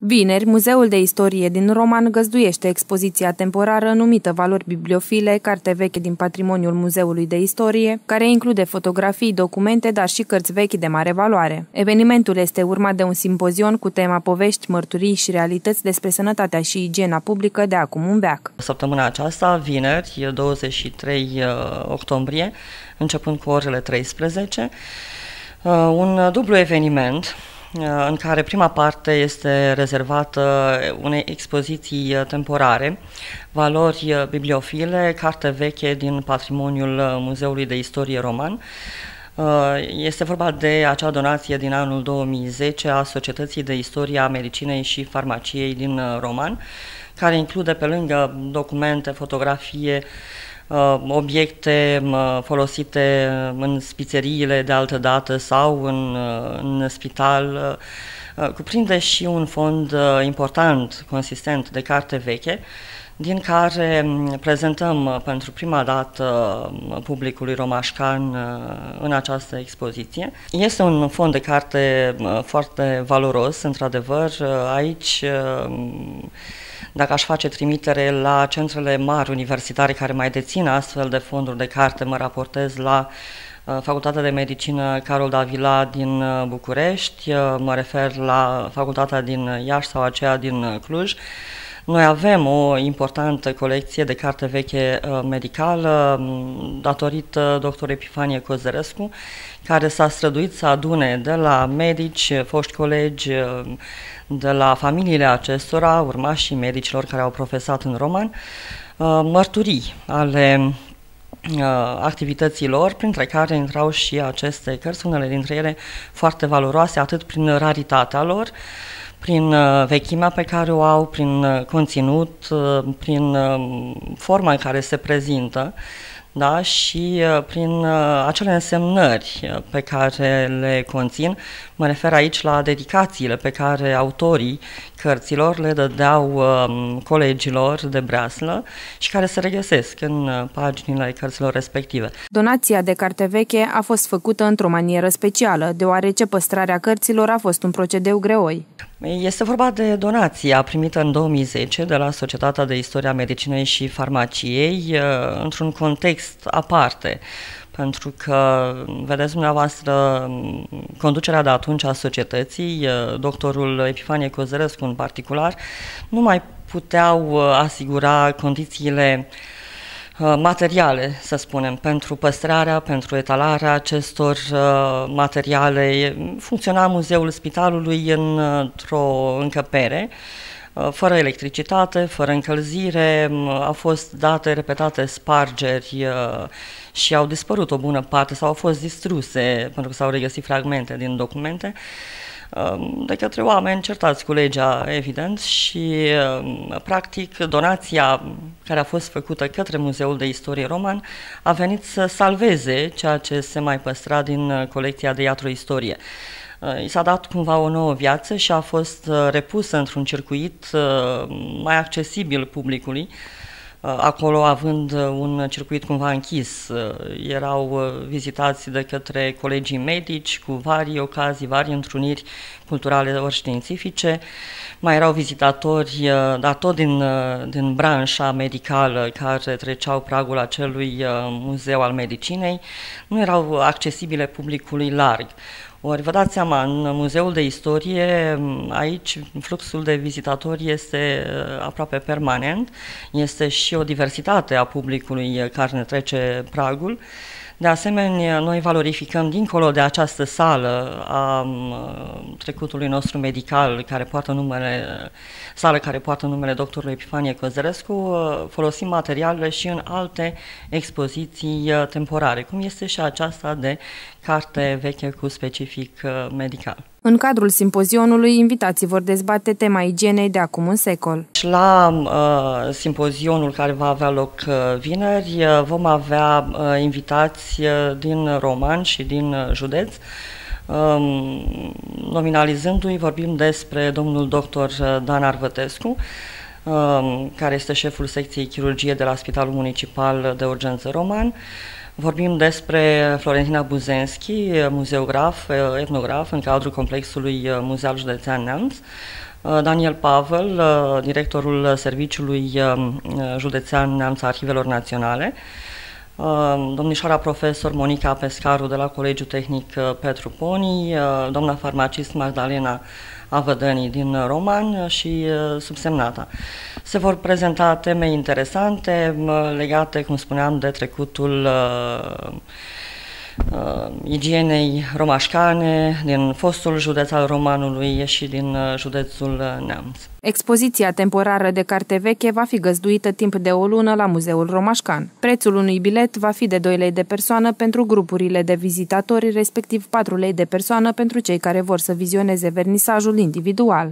Vineri, Muzeul de Istorie din Roman găzduiește expoziția temporară numită Valori Bibliofile, carte veche din patrimoniul Muzeului de Istorie, care include fotografii, documente, dar și cărți vechi de mare valoare. Evenimentul este urmat de un simpozion cu tema Povești, mărturii și realități despre sănătatea și igiena publică de acum un veac. Săptămâna aceasta, vineri, 23 octombrie, începând cu orele 13, un dublu eveniment în care prima parte este rezervată unei expoziții temporare, Valori Bibliofile, carte veche din patrimoniul Muzeului de Istorie Roman. Este vorba de acea donație din anul 2010 a Societății de Istorie a Medicinei și Farmaciei din Roman, care include pe lângă documente, fotografie, obiecte folosite în spițeriile de altă dată sau în spital, cuprinde și un fond important, consistent de carte veche, din care prezentăm pentru prima dată publicului romașcan în această expoziție. Este un fond de carte foarte valoros, într-adevăr. Aici, dacă aș face trimitere la centrele mari universitare care mai dețin astfel de fonduri de carte, mă raportez la Facultatea de Medicină Carol Davila din București, mă refer la Facultatea din Iași sau aceea din Cluj. Noi avem o importantă colecție de carte veche medicală datorită dr. Epifanie Cozărescu, care s-a străduit să adune de la medici, foști colegi, de la familiile acestora, urmașii medicilor care au profesat în Roman, mărturii ale activităților, printre care intrau și aceste cărți, unele dintre ele foarte valoroase, atât prin raritatea lor, prin vechimea pe care o au, prin conținut, prin forma în care se prezintă, da? Și prin acele însemnări pe care le conțin. Mă refer aici la dedicațiile pe care autorii cărților le dădeau colegilor de breaslă și care se regăsesc în paginile cărților respective. Donația de carte veche a fost făcută într-o manieră specială, deoarece păstrarea cărților a fost un procedeu greoi. Este vorba de donația primită în 2010 de la Societatea de Istorie a Medicinei și Farmaciei, într-un context aparte, pentru că, vedeți dumneavoastră, conducerea de atunci a societății, doctorul Epifanie Cozărescu în particular, nu mai puteau asigura condițiile materiale, să spunem, pentru păstrarea, pentru etalarea acestor materiale. Funcționa muzeul spitalului într-o încăpere, fără electricitate, fără încălzire, au fost date repetate spargeri și au dispărut o bună parte sau au fost distruse, pentru că s-au regăsit fragmente din documente, de către oameni certați cu legea, evident, și practic donația care a fost făcută către Muzeul de Istorie Roman a venit să salveze ceea ce se mai păstra din colecția de iatroistorie. I s-a dat cumva o nouă viață și a fost repusă într-un circuit mai accesibil publicului, acolo având un circuit cumva închis. Erau vizitați de către colegii medici cu varii ocazii, varii întruniri culturale ori științifice. Mai erau vizitatori, dar tot din branșa medicală, care treceau pragul acelui muzeu al medicinei. Nu erau accesibile publicului larg. Ori vă dați seama, în Muzeul de Istorie, aici fluxul de vizitatori este aproape permanent, este și o diversitate a publicului care ne trece pragul. De asemenea, noi valorificăm, dincolo de această sală a trecutului nostru medical, sală care poartă numele doctorului Epifanie Cozărescu, folosim materialele și în alte expoziții temporare, cum este și aceasta de carte veche cu specific medical. În cadrul simpozionului, invitații vor dezbate tema igienei de acum un secol. La simpozionul care va avea loc vineri, vom avea invitați din Roman și din județ. Nominalizându-i, vorbim despre domnul doctor Dan Arvătescu, care este șeful secției chirurgie de la Spitalul Municipal de Urgență Roman. Vorbim despre Florentina Buzenski, muzeograf, etnograf, în cadrul complexului Muzeal Județean Neamț. Daniel Pavel, directorul Serviciului Județean Neamț și Arhivelor Naționale, domnișoara profesor Monica Pescaru de la Colegiul Tehnic Petru Poni, doamna farmacist Magdalena Avădăni din Roman și subsemnata. Se vor prezenta teme interesante legate, cum spuneam, de trecutul igienei romașcane din fostul județ al Romanului și din județul Neamț. Expoziția temporară de carte veche va fi găzduită timp de o lună la Muzeul Romașcan. Prețul unui bilet va fi de 2 lei de persoană pentru grupurile de vizitatori, respectiv 4 lei de persoană pentru cei care vor să vizioneze vernisajul individual.